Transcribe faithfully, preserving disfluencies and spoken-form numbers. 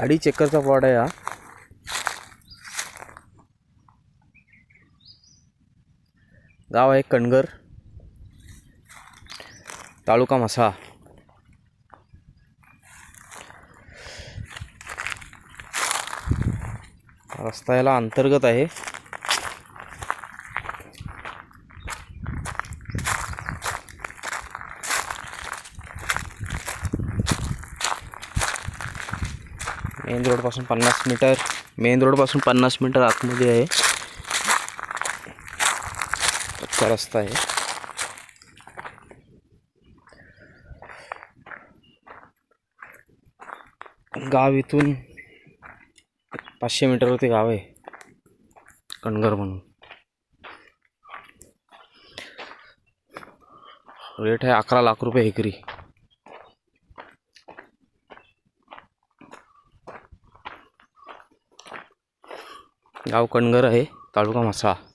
अड़ी चक्कर का पॉड है यार। गाँव है कणघर, तालुका म्हसळा। रस्ता याला अंतर्गत आहे। मेन रोड पासून पन्नास मीटर मेन रोड पासून पन्नास मीटर आतमध्ये आहे। कच्चा रस्ता आहे। गाव इथून पाचशे मीटरवरती गाव आहे कणघर म्हणून। रेट आहे अकरा लाख रुपये एकरी। गाव कणघर आहे, तालुका म्हसळा।